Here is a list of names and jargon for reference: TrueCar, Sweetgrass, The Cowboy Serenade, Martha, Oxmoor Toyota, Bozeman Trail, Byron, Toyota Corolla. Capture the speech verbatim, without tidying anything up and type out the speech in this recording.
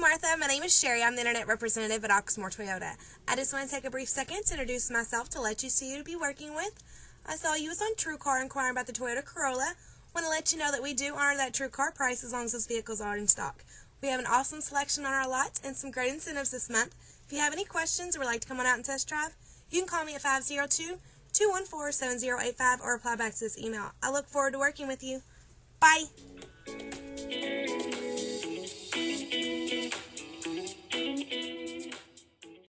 Hi Martha, my name is Sherry. I'm the Internet Representative at Oxmoor Toyota. I just want to take a brief second to introduce myself to let you see who to be working with. I saw you was on TrueCar inquiring about the Toyota Corolla. Want to let you know that we do honor that TrueCar price as long as those vehicles are in stock. We have an awesome selection on our lot and some great incentives this month. If you have any questions or would like to come on out and test drive, you can call me at five oh two, two one four, seven oh eight five or reply back to this email. I look forward to working with you. Bye!